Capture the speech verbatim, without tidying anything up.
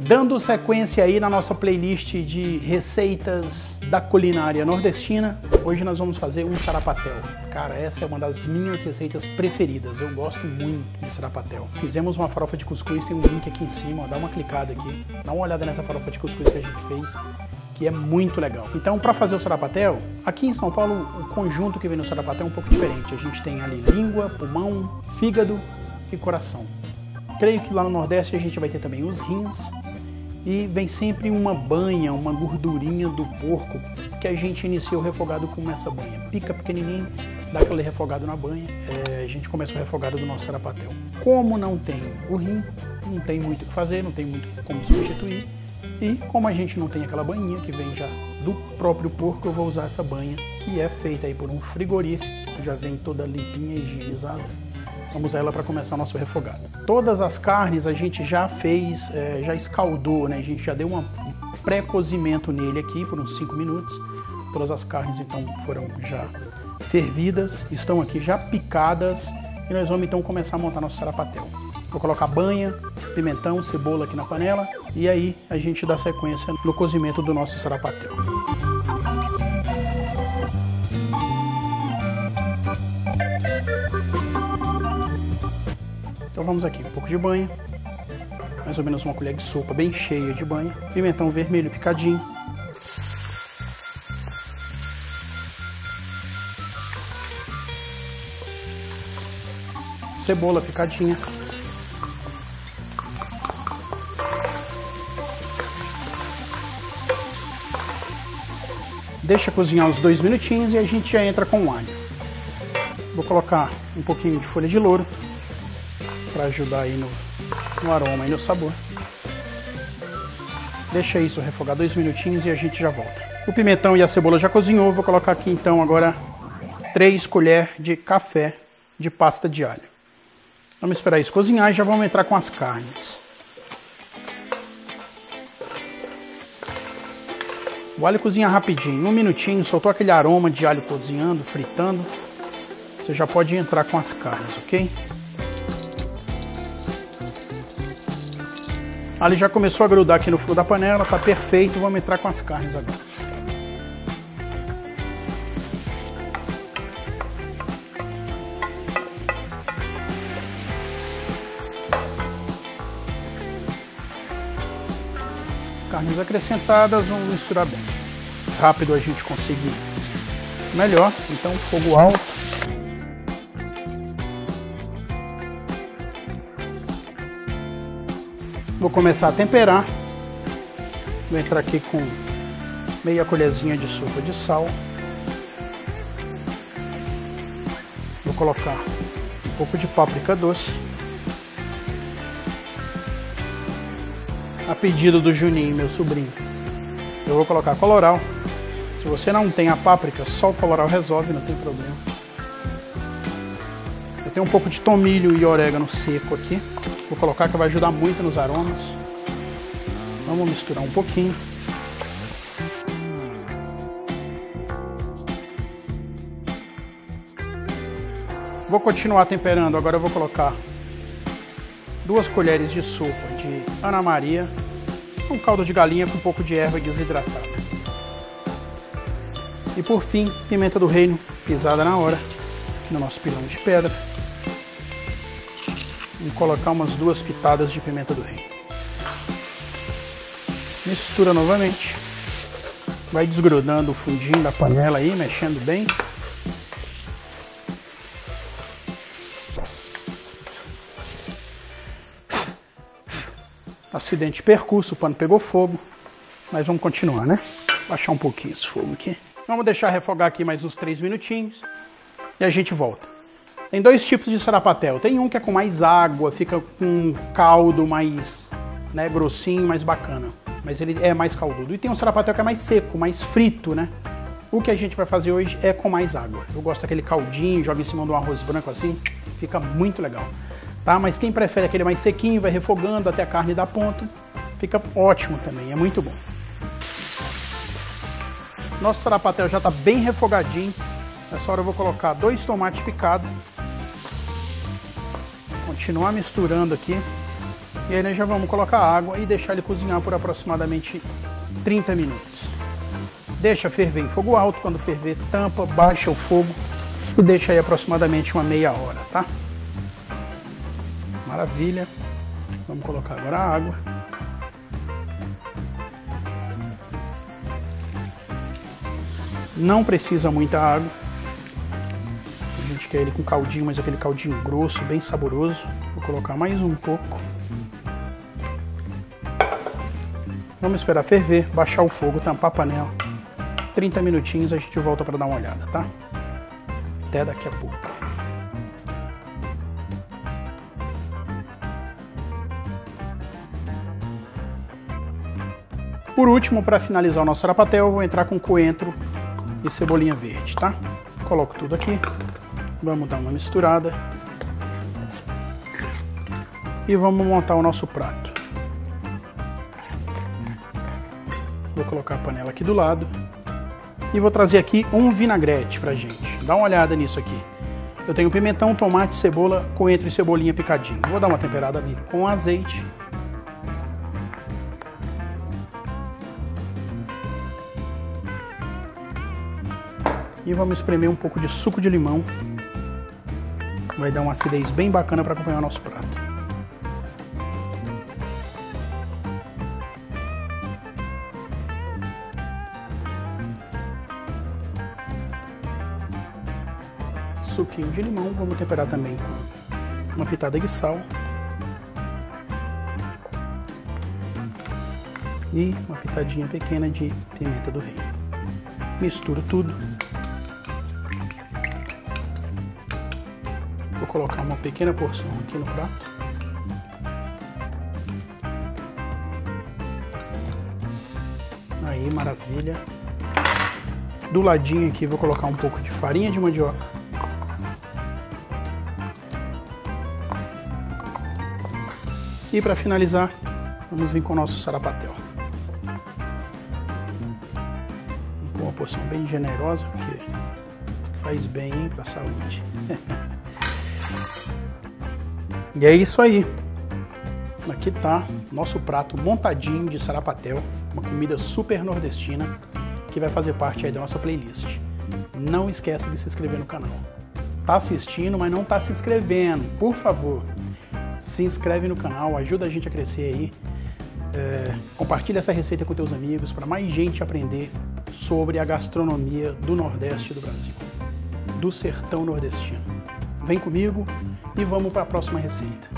Dando sequência aí na nossa playlist de receitas da culinária nordestina, hoje nós vamos fazer um sarapatel. Cara, essa é uma das minhas receitas preferidas, eu gosto muito de sarapatel. Fizemos uma farofa de cuscuz, tem um link aqui em cima, ó, dá uma clicada aqui, dá uma olhada nessa farofa de cuscuz que a gente fez, que é muito legal. Então, para fazer o sarapatel, aqui em São Paulo, o conjunto que vem no sarapatel é um pouco diferente. A gente tem ali língua, pulmão, fígado e coração. Creio que lá no Nordeste a gente vai ter também os rins. E vem sempre uma banha, uma gordurinha do porco, que a gente inicia o refogado com essa banha. Pica pequenininho, dá aquele refogado na banha, é, a gente começa o refogado do nosso sarapatel. Como não tem o rim, não tem muito o que fazer, não tem muito como substituir. E como a gente não tem aquela banhinha que vem já do próprio porco, eu vou usar essa banha, que é feita aí por um frigorífico, já vem toda limpinha e higienizada. Vamos usar ela para começar o nosso refogado. Todas as carnes a gente já fez, é, já escaldou, né? A gente já deu um pré-cozimento nele aqui por uns cinco minutos. Todas as carnes então foram já fervidas, estão aqui já picadas e nós vamos então começar a montar nosso sarapatel. Vou colocar banha, pimentão, cebola aqui na panela e aí a gente dá sequência no cozimento do nosso sarapatel. Então vamos aqui, um pouco de banha, mais ou menos uma colher de sopa bem cheia de banha, pimentão vermelho picadinho. Cebola picadinha. Deixa cozinhar uns dois minutinhos e a gente já entra com o alho. Vou colocar um pouquinho de folha de louro para ajudar aí no, no aroma e no sabor. Deixa isso refogar dois minutinhos e a gente já volta. O pimentão e a cebola já cozinhou, vou colocar aqui então agora três colheres de café de pasta de alho. Vamos esperar isso cozinhar e já vamos entrar com as carnes. O alho cozinha rapidinho, um minutinho, soltou aquele aroma de alho cozinhando, fritando. Você já pode entrar com as carnes, ok? O alho já começou a grudar aqui no fundo da panela, tá perfeito, vamos entrar com as carnes agora. Carnes acrescentadas, vamos misturar bem. Rápido a gente conseguir melhor, então fogo alto. Vou começar a temperar. Vou entrar aqui com meia colherzinha de sopa de sal. Vou colocar um pouco de páprica doce. A pedido do Juninho, meu sobrinho, eu vou colocar colorau. Se você não tem a páprica, só o colorau resolve, não tem problema. Eu tenho um pouco de tomilho e orégano seco aqui. Vou colocar que vai ajudar muito nos aromas. Vamos misturar um pouquinho. Vou continuar temperando, agora eu vou colocar duas colheres de sopa de Ana Maria, um caldo de galinha com um pouco de erva desidratada. E por fim, pimenta do reino, pisada na hora, no nosso pilão de pedra. Vamos colocar umas duas pitadas de pimenta do reino. Mistura novamente. Vai desgrudando o fundinho da panela aí, mexendo bem. Acidente de percurso, o pano pegou fogo, mas vamos continuar, né? Baixar um pouquinho esse fogo aqui. Vamos deixar refogar aqui mais uns três minutinhos e a gente volta. Tem dois tipos de sarapatel. Tem um que é com mais água, fica com um caldo mais, né, grossinho, mais bacana. Mas ele é mais caldudo. E tem um sarapatel que é mais seco, mais frito, né? O que a gente vai fazer hoje é com mais água. Eu gosto daquele caldinho, joga em cima de um arroz branco assim, fica muito legal. Tá? Mas quem prefere aquele mais sequinho, vai refogando até a carne dar ponto, fica ótimo também, é muito bom. Nosso sarapatel já está bem refogadinho, nessa hora eu vou colocar dois tomates picados, continuar misturando aqui, E aí nós já vamos colocar a água e deixar ele cozinhar por aproximadamente trinta minutos. Deixa ferver em fogo alto, quando ferver tampa, baixa o fogo e deixa aí aproximadamente uma meia hora, tá? Maravilha. Vamos colocar agora a água. Não precisa muita água. A gente quer ele com caldinho, mas aquele caldinho grosso, bem saboroso. Vou colocar mais um pouco. Vamos esperar ferver, baixar o fogo, tampar a panela. trinta minutinhos, a gente volta para dar uma olhada, tá? Até daqui a pouco. Por último, para finalizar o nosso sarapatel, eu vou entrar com coentro e cebolinha verde, tá? Coloco tudo aqui. Vamos dar uma misturada. E vamos montar o nosso prato. Vou colocar a panela aqui do lado. E vou trazer aqui um vinagrete pra gente. Dá uma olhada nisso aqui. Eu tenho pimentão, tomate, cebola, coentro e cebolinha picadinho. Vou dar uma temperada ali com azeite. E vamos espremer um pouco de suco de limão. Vai dar uma acidez bem bacana para acompanhar o nosso prato. Suquinho de limão, vamos temperar também com uma pitada de sal. E uma pitadinha pequena de pimenta do reino. Misturo tudo. Vou colocar uma pequena porção aqui no prato. Aí, maravilha. Do ladinho aqui vou colocar um pouco de farinha de mandioca. E para finalizar, vamos vir com o nosso sarapatel. Uma porção bem generosa, porque faz bem para a saúde. E é isso aí. Aqui tá nosso prato montadinho de sarapatel, uma comida super nordestina que vai fazer parte aí da nossa playlist. Não esqueça de se inscrever no canal. Tá assistindo, mas não tá se inscrevendo? Por favor, se inscreve no canal, ajuda a gente a crescer aí. É, compartilha essa receita com teus amigos para mais gente aprender sobre a gastronomia do Nordeste do Brasil, do sertão nordestino. Vem comigo e vamos para a próxima receita.